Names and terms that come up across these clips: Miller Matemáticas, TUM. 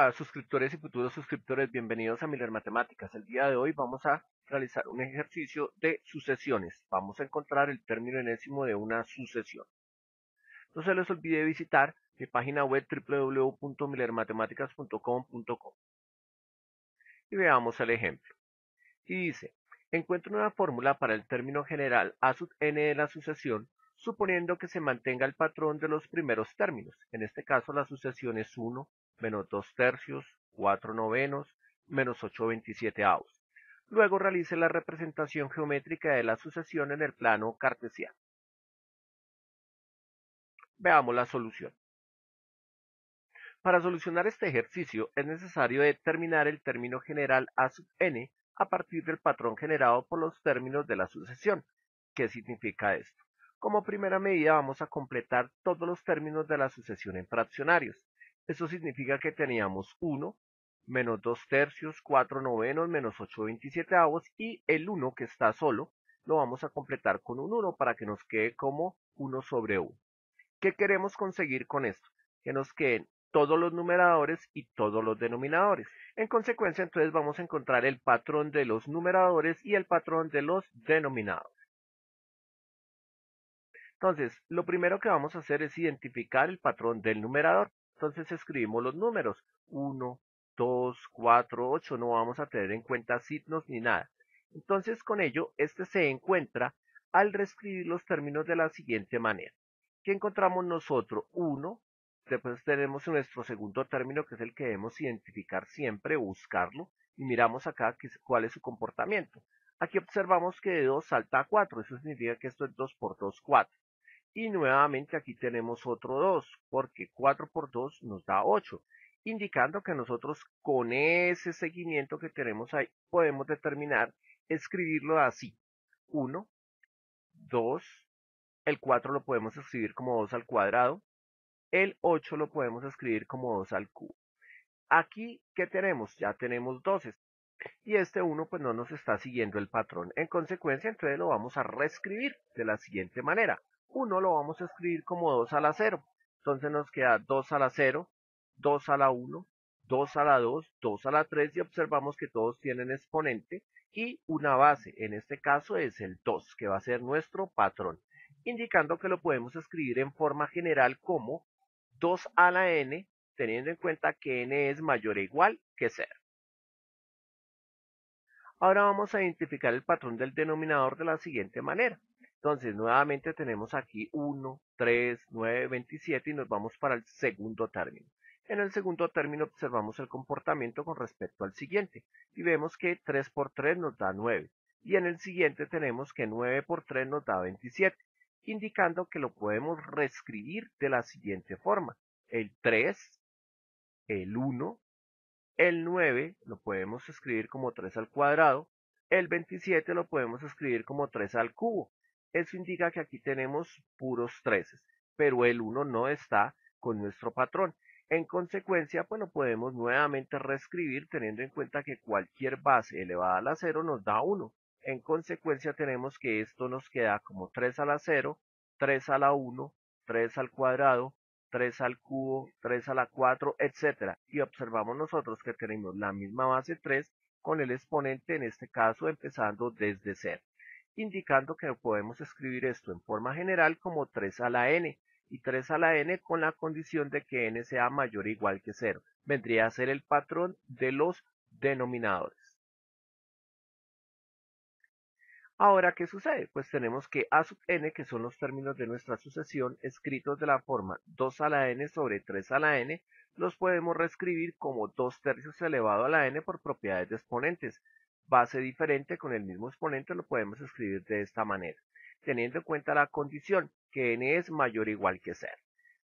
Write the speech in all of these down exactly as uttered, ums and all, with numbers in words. Hola suscriptores y futuros suscriptores, bienvenidos a Miller Matemáticas. El día de hoy vamos a realizar un ejercicio de sucesiones. Vamos a encontrar el término enésimo de una sucesión. No se les olvide visitar mi página web w w w punto miller matemáticas punto com punto co y veamos el ejemplo. Y dice, encuentra una fórmula para el término general a sub n de la sucesión, suponiendo que se mantenga el patrón de los primeros términos. En este caso la sucesión es uno, menos dos tercios, cuatro novenos, menos ocho veintisiete avos. Luego realice la representación geométrica de la sucesión en el plano cartesiano. Veamos la solución. Para solucionar este ejercicio es necesario determinar el término general a sub n a partir del patrón generado por los términos de la sucesión. ¿Qué significa esto? Como primera medida vamos a completar todos los términos de la sucesión en fraccionarios. Eso significa que teníamos uno, menos dos tercios, cuatro novenos, menos ocho veintisiete avos, y el uno que está solo lo vamos a completar con un uno para que nos quede como uno sobre uno. ¿Qué queremos conseguir con esto? Que nos queden todos los numeradores y todos los denominadores. En consecuencia, entonces vamos a encontrar el patrón de los numeradores y el patrón de los denominadores. Entonces, lo primero que vamos a hacer es identificar el patrón del numerador. Entonces escribimos los números uno, dos, cuatro, ocho, no vamos a tener en cuenta signos ni nada. Entonces con ello este se encuentra al reescribir los términos de la siguiente manera. ¿Qué encontramos nosotros? uno, después tenemos nuestro segundo término que es el que debemos identificar siempre, buscarlo, y miramos acá que, cuál es su comportamiento. Aquí observamos que de dos salta a cuatro, eso significa que esto es dos por dos, cuatro. Y nuevamente aquí tenemos otro dos, porque cuatro por dos nos da ocho, indicando que nosotros con ese seguimiento que tenemos ahí podemos determinar, escribirlo así, uno, dos, el cuatro lo podemos escribir como dos al cuadrado, el ocho lo podemos escribir como dos al cubo. Aquí, ¿qué tenemos? Ya tenemos doce, y este uno pues no nos está siguiendo el patrón. En consecuencia, entonces lo vamos a reescribir de la siguiente manera. uno lo vamos a escribir como dos a la cero, entonces nos queda dos a la cero, dos a la uno, dos a la dos, dos a la tres, y observamos que todos tienen exponente y una base, en este caso es el dos, que va a ser nuestro patrón, indicando que lo podemos escribir en forma general como dos a la n, teniendo en cuenta que n es mayor o igual que cero. Ahora vamos a identificar el patrón del denominador de la siguiente manera. Entonces, nuevamente tenemos aquí uno, tres, nueve, veintisiete y nos vamos para el segundo término. En el segundo término observamos el comportamiento con respecto al siguiente y vemos que tres por tres nos da nueve. Y en el siguiente tenemos que nueve por tres nos da veintisiete, indicando que lo podemos reescribir de la siguiente forma. El tres, el uno, el nueve lo podemos escribir como tres al cuadrado, el veintisiete lo podemos escribir como tres al cubo. Eso indica que aquí tenemos puros treses, pero el uno no está con nuestro patrón. En consecuencia, pues lo podemos nuevamente reescribir teniendo en cuenta que cualquier base elevada a la cero nos da uno. En consecuencia tenemos que esto nos queda como tres a la cero, tres a la uno, tres al cuadrado, tres al cubo, tres a la cuatro, etcétera. Y observamos nosotros que tenemos la misma base tres con el exponente, en este caso empezando desde cero, indicando que podemos escribir esto en forma general como tres a la n, y tres a la n con la condición de que n sea mayor o igual que cero. Vendría a ser el patrón de los denominadores. Ahora, ¿qué sucede? Pues tenemos que a sub n, que son los términos de nuestra sucesión, escritos de la forma dos a la n sobre tres a la n, los podemos reescribir como dos tercios elevado a la n por propiedades de exponentes. Base diferente con el mismo exponente lo podemos escribir de esta manera, teniendo en cuenta la condición que n es mayor o igual que cero.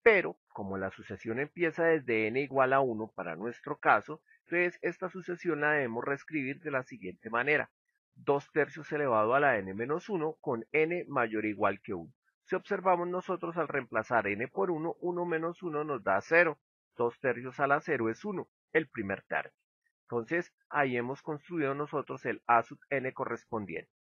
Pero, como la sucesión empieza desde n igual a uno para nuestro caso, entonces esta sucesión la debemos reescribir de la siguiente manera. dos tercios elevado a la n menos uno con n mayor o igual que uno. Si observamos nosotros al reemplazar n por uno, uno menos uno nos da cero. dos tercios a la cero es uno, el primer término. Entonces, ahí hemos construido nosotros el a sub n correspondiente.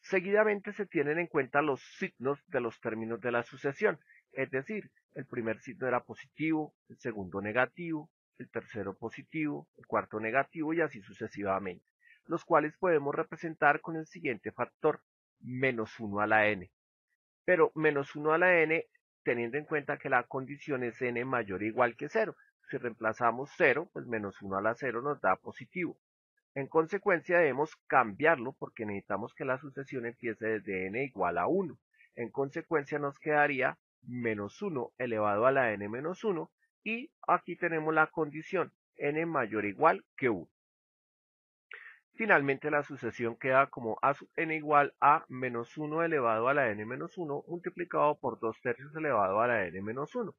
Seguidamente se tienen en cuenta los signos de los términos de la sucesión, es decir, el primer signo era positivo, el segundo negativo, el tercero positivo, el cuarto negativo y así sucesivamente, los cuales podemos representar con el siguiente factor, menos uno a la n. Pero menos uno a la n teniendo en cuenta que la condición es n mayor o igual que cero. Si reemplazamos cero, pues menos uno a la cero nos da positivo. En consecuencia debemos cambiarlo porque necesitamos que la sucesión empiece desde n igual a uno. En consecuencia nos quedaría menos uno elevado a la n menos uno y aquí tenemos la condición n mayor o igual que uno. Finalmente la sucesión queda como a sub n igual a menos uno elevado a la n menos uno multiplicado por dos tercios elevado a la n menos uno,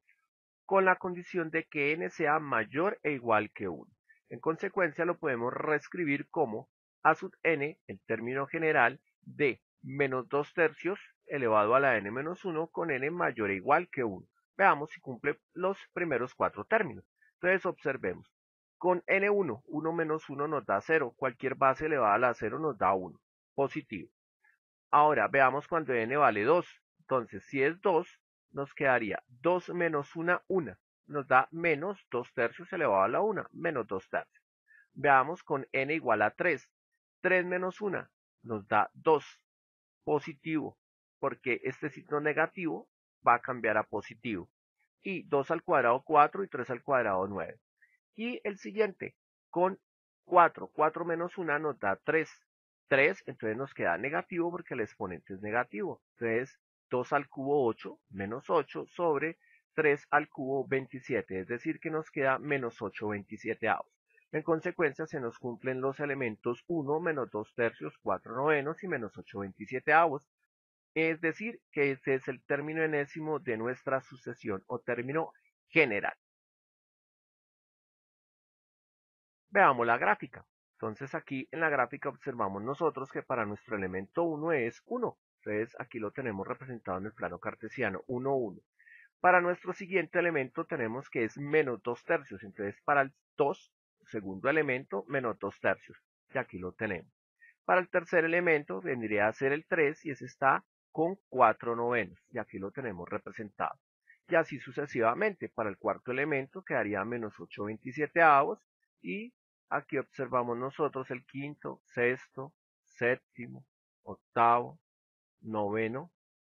con la condición de que n sea mayor e igual que uno. En consecuencia lo podemos reescribir como a sub n, el término general, de menos dos tercios elevado a la n menos uno con n mayor e igual que uno. Veamos si cumple los primeros cuatro términos. Entonces observemos. Con n uno, uno menos uno nos da cero, cualquier base elevada a la cero nos da uno, positivo. Ahora veamos cuando n vale dos, entonces si es dos, nos quedaría dos menos uno, uno, nos da menos dos tercios elevado a la uno, menos dos tercios. Veamos con n igual a tres, tres menos uno nos da dos, positivo, porque este signo negativo va a cambiar a positivo. Y dos al cuadrado cuatro y tres al cuadrado nueve. Y el siguiente, con cuatro, cuatro menos uno nos da tres, tres, entonces nos queda negativo porque el exponente es negativo, entonces dos al cubo ocho, menos ocho sobre tres al cubo veintisiete, es decir que nos queda menos ocho veintisiete avos. En consecuencia se nos cumplen los elementos uno, menos dos tercios, cuatro novenos y menos ocho veintisiete avos, es decir que este es el término enésimo de nuestra sucesión o término general. Veamos la gráfica. Entonces aquí en la gráfica observamos nosotros que para nuestro elemento uno es uno. Entonces aquí lo tenemos representado en el plano cartesiano, uno, uno. Para nuestro siguiente elemento tenemos que es menos dos tercios. Entonces para el dos, segundo elemento, menos dos tercios. Y aquí lo tenemos. Para el tercer elemento vendría a ser el tres y ese está con cuatro novenos. Y aquí lo tenemos representado. Y así sucesivamente. Para el cuarto elemento quedaría menos ocho veintisiete avos. Y aquí observamos nosotros el quinto, sexto, séptimo, octavo, noveno,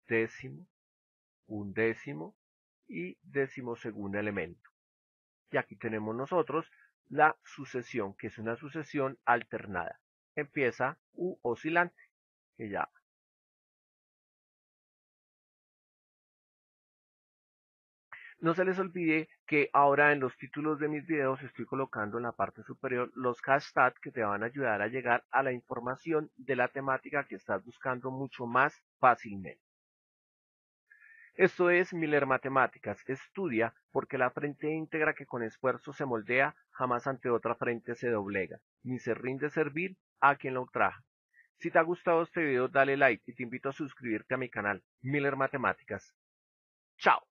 décimo, undécimo y decimosegundo elemento. Y aquí tenemos nosotros la sucesión, que es una sucesión alternada. Empieza u oscilante, que ya no se les olvide que ahora en los títulos de mis videos estoy colocando en la parte superior los hashtags que te van a ayudar a llegar a la información de la temática que estás buscando mucho más fácilmente. Esto es Miller Matemáticas. Estudia porque la frente íntegra que con esfuerzo se moldea jamás ante otra frente se doblega, ni se rinde servir a quien lo ultraja. Si te ha gustado este video dale like y te invito a suscribirte a mi canal Miller Matemáticas. ¡Chao!